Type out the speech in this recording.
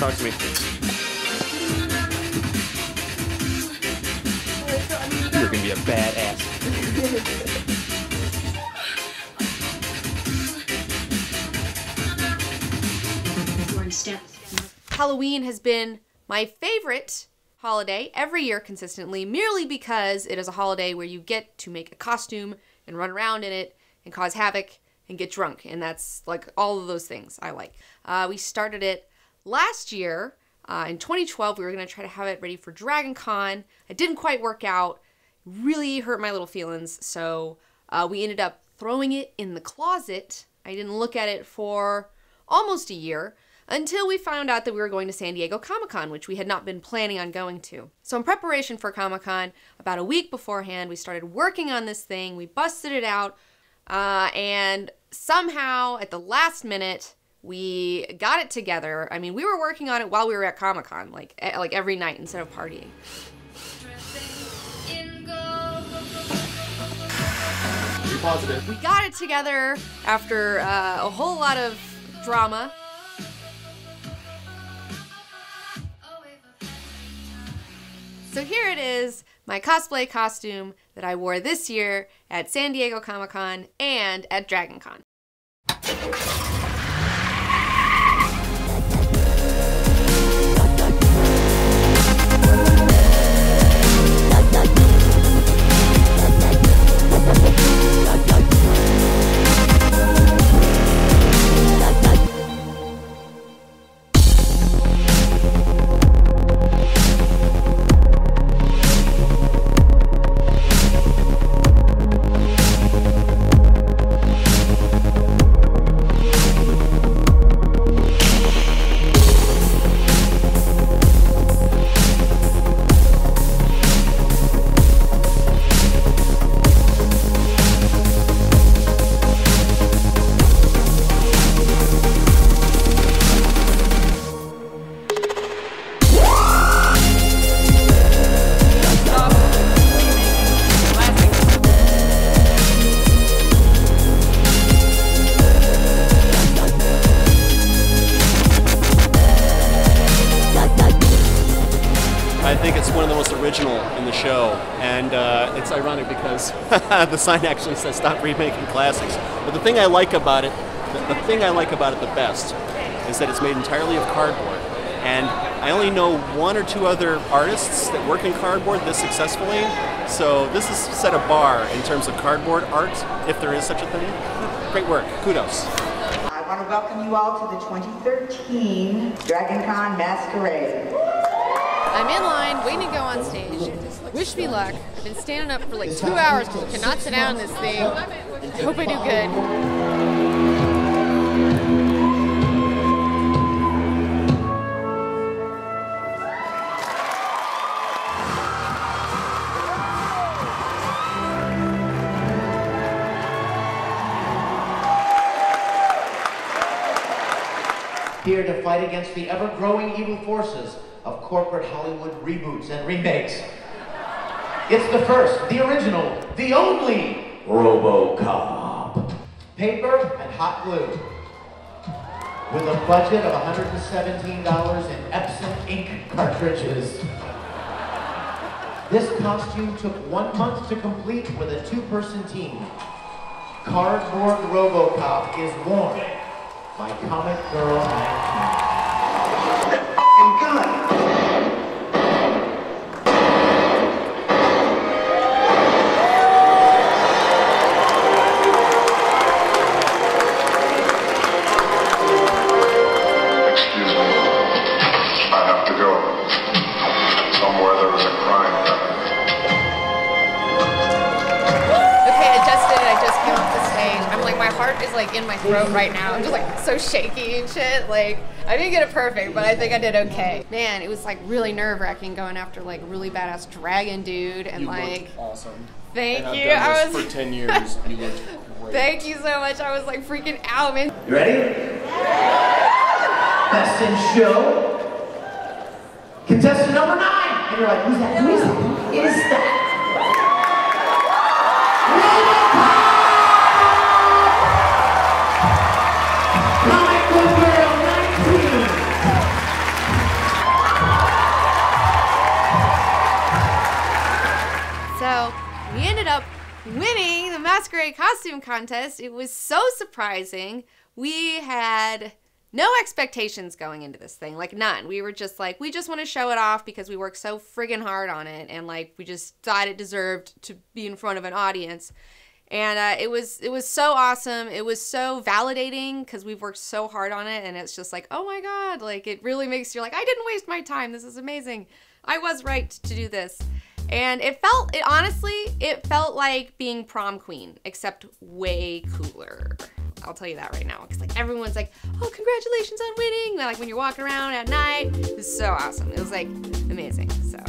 Talk to me. You're gonna be a badass. Halloween has been my favorite holiday every year consistently, merely because it is a holiday where you get to make a costume and run around in it and cause havoc and get drunk, and that's like all of those things I like. We started it last year in 2012. We were gonna try to have it ready for Dragon Con. It didn't quite work out, really hurt my little feelings, so we ended up throwing it in the closet. I didn't look at it for almost a year, until we found out that we were going to San Diego Comic-Con, which we had not been planning on going to. So in preparation for Comic-Con, about a week beforehand, we started working on this thing, we busted it out, and somehow at the last minute, we got it together. I mean, we were working on it while we were at Comic-Con, like every night instead of partying. Pretty positive. We got it together after a whole lot of drama. So here it is, my cosplay costume that I wore this year at San Diego Comic-Con and at Dragon Con. I think it's one of the most original in the show, and it's ironic because the sign actually says "Stop remaking classics." But the thing I like about it, the best, is that it's made entirely of cardboard. And I only know one or two other artists that work in cardboard this successfully. So this has set a bar in terms of cardboard art, if there is such a thing. Great work, kudos. I want to welcome you all to the 2013 Dragon Con Masquerade. I'm in line, waiting to go on stage. Wish me luck. I've been standing up for like 2 hours because I cannot sit down in this thing. I hope I do good. Here to fight against the ever-growing evil forces of corporate Hollywood reboots and remakes. It's the first, the original, the only RoboCop. Paper and hot glue. With a budget of $117 in Epson ink cartridges. This costume took 1 month to complete with a two-person team. Cardboard RoboCop is worn by comic girl and gun. Is like in my throat right now. I'm just like so shaky and shit. Like I didn't get it perfect, but I think I did okay. Man, it was like really nerve-wracking going after like really badass dragon dude, and you like looked awesome. Thank and you. I've done this for 10 years. You looked great. Thank you so much. I was like freaking out, man. You ready? Best in show. Contestant number 9. And you're like, who's that? Who is that? Who is that? Comic Girl 19! Cosplay Costume Contest, it was so surprising. We had no expectations going into this thing, like none. We were just like, we just want to show it off because we worked so friggin' hard on it, and like we just thought it deserved to be in front of an audience. And it was so awesome. It was so validating because we've worked so hard on it, and it's just like, oh my God, like it really makes you like, I didn't waste my time. This is amazing. I was right to do this. And it honestly felt like being prom queen, except way cooler. I'll tell you that right now, because like everyone's like, oh, congratulations on winning. Like when you're walking around at night, it was so awesome. It was like amazing, so.